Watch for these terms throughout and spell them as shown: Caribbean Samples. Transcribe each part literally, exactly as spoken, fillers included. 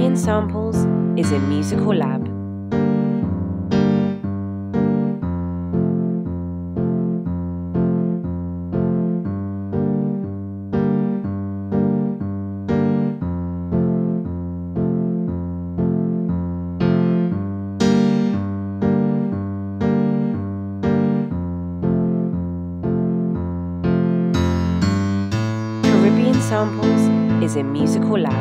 Caribbean Samples is a musical lab. Caribbean Samples is a musical lab.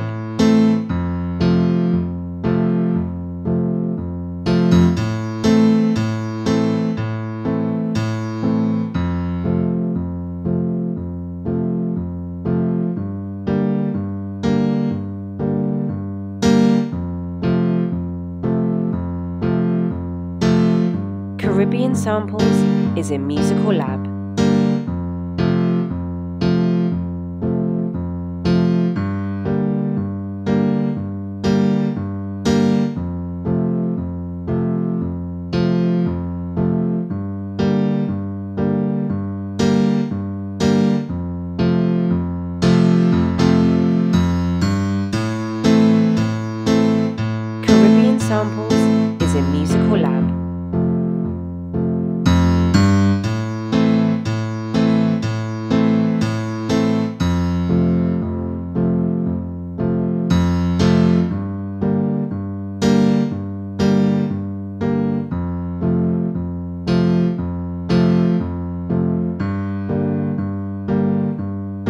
Caribbean Samples is a musical lab.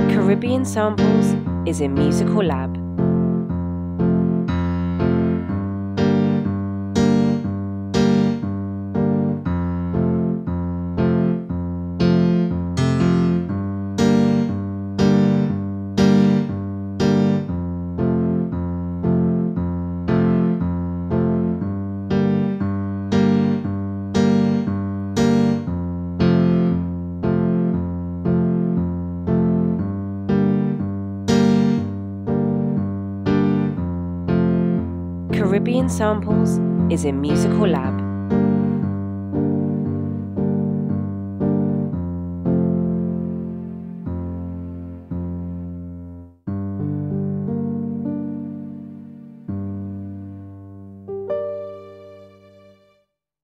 Caribbean Samples is a musical lab. Caribbean Samples is a musical lab. Caribbean Samples is a musical lab.